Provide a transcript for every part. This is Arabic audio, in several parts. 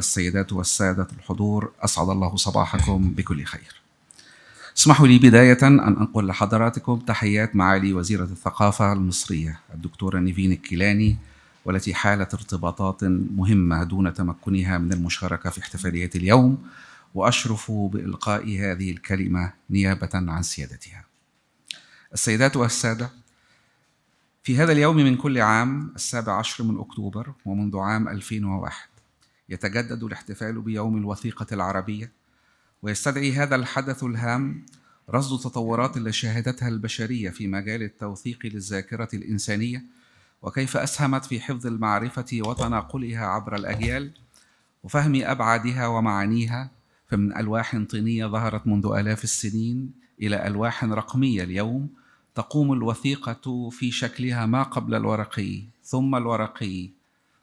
السيدات والسادة الحضور، أسعد الله صباحكم بكل خير. اسمحوا لي بداية أن أنقل لحضراتكم تحيات معالي وزيرة الثقافة المصرية الدكتورة نيفين الكيلاني، والتي حالت ارتباطات مهمة دون تمكنها من المشاركة في احتفالية اليوم، وأشرف بإلقاء هذه الكلمة نيابة عن سيادتها. السيدات والسادة، في هذا اليوم من كل عام 17 أكتوبر ومنذ عام 2001 يتجدد الاحتفال بيوم الوثيقة العربية، ويستدعي هذا الحدث الهام رصد التطورات التي شهدتها البشرية في مجال التوثيق للذاكرة الإنسانية، وكيف أسهمت في حفظ المعرفة وتناقلها عبر الأجيال وفهم أبعادها ومعانيها، فمن ألواح طينية ظهرت منذ آلاف السنين إلى ألواح رقمية اليوم تقوم الوثيقة في شكلها ما قبل الورقي ثم الورقي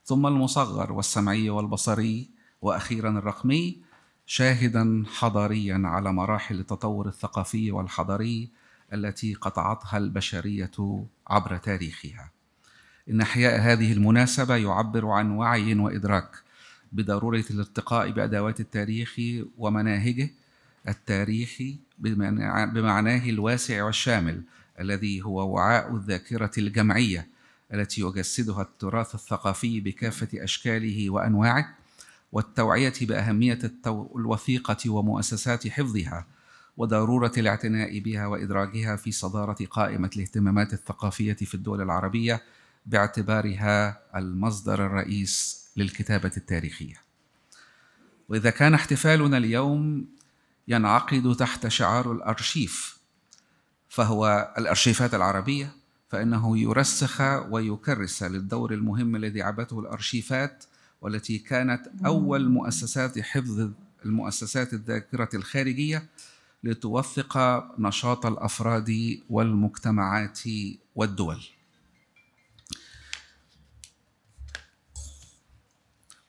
ثم المصغر والسمعي والبصري وأخيراً الرقمي، شاهداً حضارياً على مراحل التطور الثقافي والحضاري التي قطعتها البشرية عبر تاريخها. إن إحياء هذه المناسبة يعبر عن وعي وإدراك بضرورة الارتقاء بأدوات التاريخ ومناهجه التاريخي بمعناه الواسع والشامل، الذي هو وعاء الذاكرة الجمعية التي يجسدها التراث الثقافي بكافة أشكاله وأنواعه، والتوعية بأهمية الوثيقة ومؤسسات حفظها وضرورة الاعتناء بها وإدراجها في صدارة قائمة الاهتمامات الثقافية في الدول العربية، باعتبارها المصدر الرئيس للكتابة التاريخية. وإذا كان احتفالنا اليوم ينعقد تحت شعار الأرشيف، فهو الأرشيفات العربية، فإنه يرسخ ويكرس للدور المهم الذي عبته الأرشيفات، والتي كانت أول مؤسسات حفظ المؤسسات الذاكرة الخارجية لتوثق نشاط الأفراد والمجتمعات والدول.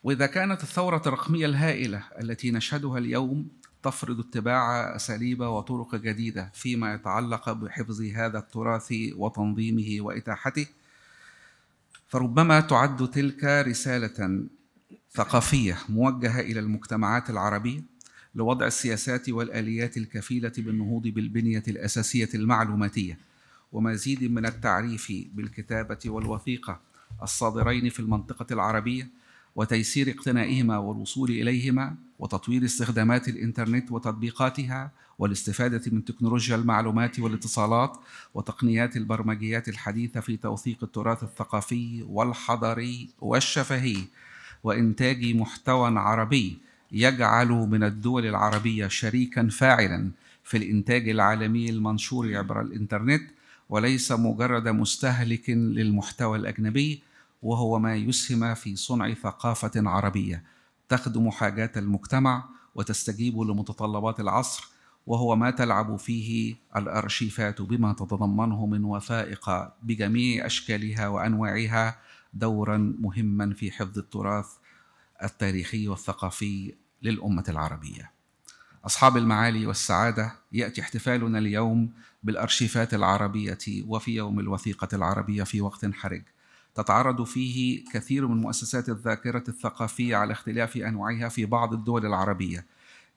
وإذا كانت الثورة الرقمية الهائلة التي نشهدها اليوم تفرض اتباع أساليب وطرق جديدة فيما يتعلق بحفظ هذا التراث وتنظيمه وإتاحته، فربما تعد تلك رسالة ثقافية موجهة إلى المجتمعات العربية لوضع السياسات والآليات الكفيلة بالنهوض بالبنية الأساسية المعلوماتية ومزيد من التعريف بالكتابة والوثيقة الصادرين في المنطقة العربية، وتيسير اقتنائهما والوصول إليهما، وتطوير استخدامات الإنترنت وتطبيقاتها، والاستفادة من تكنولوجيا المعلومات والاتصالات وتقنيات البرمجيات الحديثة في توثيق التراث الثقافي والحضاري والشفهي، وإنتاج محتوى عربي يجعل من الدول العربية شريكاً فاعلاً في الإنتاج العالمي المنشور عبر الإنترنت، وليس مجرد مستهلك للمحتوى الأجنبي، وهو ما يسهم في صنع ثقافة عربية تخدم حاجات المجتمع وتستجيب لمتطلبات العصر، وهو ما تلعب فيه الأرشيفات بما تتضمنه من وثائق بجميع أشكالها وأنواعها دورا مهما في حفظ التراث التاريخي والثقافي للأمة العربية. أصحاب المعالي والسعادة، يأتي احتفالنا اليوم بالأرشيفات العربية وفي يوم الوثيقة العربية في وقت حرج تتعرض فيه كثير من مؤسسات الذاكرة الثقافية على اختلاف أنواعها في بعض الدول العربية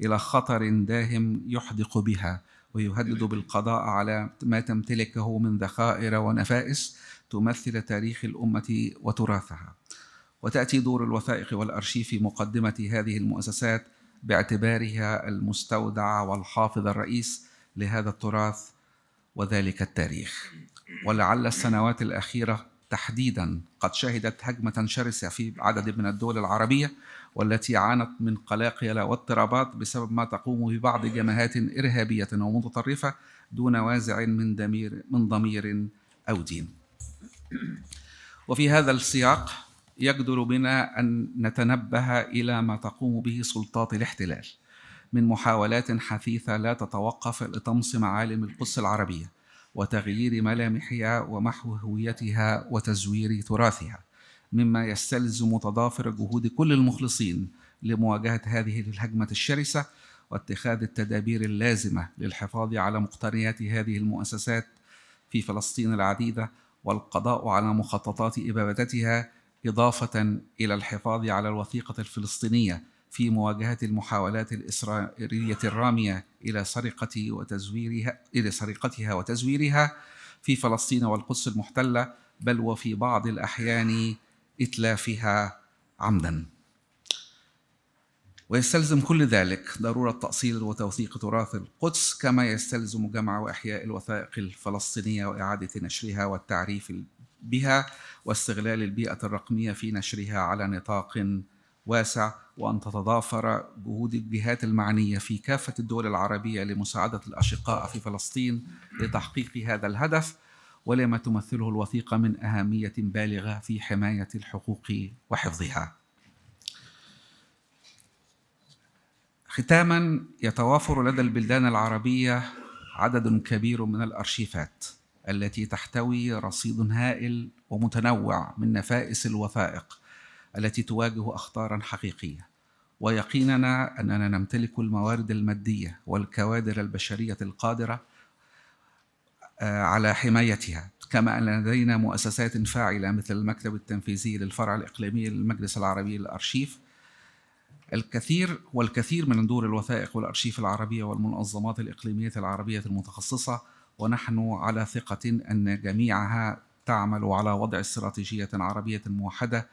إلى خطر داهم يحدق بها ويهدد بالقضاء على ما تمتلكه من ذخائر ونفائس تمثل تاريخ الأمة وتراثها. وتأتي دور الوثائق والأرشيف في مقدمة هذه المؤسسات باعتبارها المستودع والحافظ الرئيس لهذا التراث وذلك التاريخ. ولعل السنوات الأخيرة تحديداً قد شهدت هجمة شرسة في عدد من الدول العربية، والتي عانت من قلاقل واضطرابات بسبب ما تقوم ببعض جماعات إرهابية ومتطرفة دون وازع من ضمير أو دين. وفي هذا السياق يجدر بنا أن نتنبه إلى ما تقوم به سلطات الاحتلال من محاولات حثيثة لا تتوقف لطمس معالم القدس العربية وتغيير ملامحها ومحو هويتها وتزوير تراثها، مما يستلزم تضافر جهود كل المخلصين لمواجهة هذه الهجمة الشرسة واتخاذ التدابير اللازمة للحفاظ على مقتنيات هذه المؤسسات في فلسطين العديدة والقضاء على مخططات إبادتها، إضافة إلى الحفاظ على الوثيقة الفلسطينية في مواجهة المحاولات الإسرائيلية الرامية إلى سرقتها وتزويرها في فلسطين والقدس المحتلة، بل وفي بعض الأحيان إتلافها عمداً. ويستلزم كل ذلك ضرورة تأصيل وتوثيق تراث القدس، كما يستلزم جمع وإحياء الوثائق الفلسطينية وإعادة نشرها والتعريف بها، واستغلال البيئة الرقمية في نشرها على نطاق واسع، وأن تتضافر جهود الجهات المعنية في كافة الدول العربية لمساعدة الأشقاء في فلسطين لتحقيق هذا الهدف، ولما تمثله الوثيقة من أهمية بالغة في حماية الحقوق وحفظها. ختاماً، يتوافر لدى البلدان العربية عدد كبير من الأرشيفات التي تحتوي رصيد هائل ومتنوع من نفائس الوثائق التي تواجه أخطاراً حقيقية، ويقيننا أننا نمتلك الموارد المادية والكوادر البشرية القادرة على حمايتها، كما أن لدينا مؤسسات فاعلة مثل المكتب التنفيذي للفرع الإقليمي للمجلس العربي للأرشيف. والكثير من دور الوثائق والأرشيف العربية والمنظمات الإقليمية العربية المتخصصة، ونحن على ثقة أن جميعها تعمل على وضع استراتيجية عربية موحدة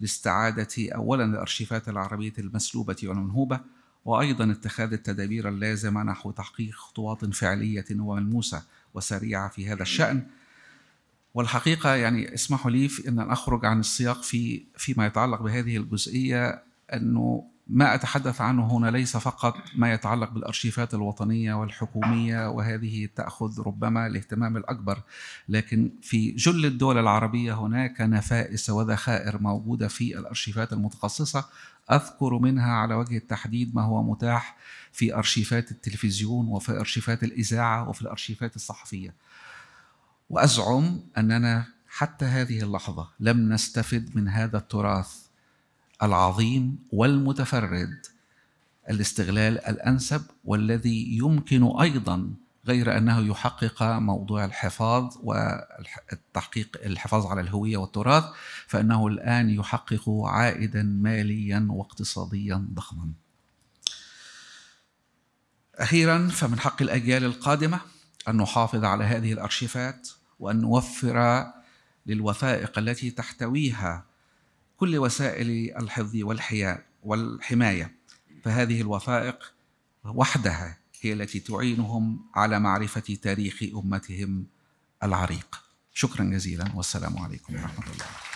لاستعادة أولاً الأرشيفات العربية المسلوبة والمنهوبة، وأيضاً اتخاذ التدابير اللازمة نحو تحقيق خطوات فعلية وملموسة وسريعة في هذا الشأن. والحقيقة اسمحوا لي أن أخرج عن السياق فيما يتعلق بهذه الجزئية، أنه ما أتحدث عنه هنا ليس فقط ما يتعلق بالأرشيفات الوطنية والحكومية، وهذه تأخذ ربما الاهتمام الأكبر، لكن في جل الدول العربية هناك نفائس وذخائر موجودة في الأرشيفات المتخصصة. أذكر منها على وجه التحديد ما هو متاح في أرشيفات التلفزيون وفي أرشيفات الإذاعة وفي الأرشيفات الصحفية. وأزعم أننا حتى هذه اللحظة لم نستفد من هذا التراث العظيم والمتفرد الاستغلال الأنسب، والذي يمكن أيضا غير أنه يحقق موضوع الحفاظ والتحقيق الحفاظ على الهوية والتراث، فإنه الآن يحقق عائدا ماليا واقتصاديا ضخما. أخيرا، فمن حق الأجيال القادمة أن نحافظ على هذه الأرشيفات، وأن نوفر للوثائق التي تحتويها كل وسائل الحفظ والحماية، فهذه الوثائق وحدها هي التي تعينهم على معرفة تاريخ أمتهم العريق. شكرا جزيلا، والسلام عليكم ورحمة الله.